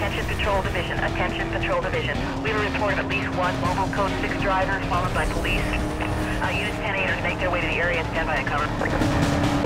Attention Patrol Division. Attention Patrol Division. We have a report of at least one mobile code 6 driver followed by police. Units 10-8 make their way to the area and stand by at cover.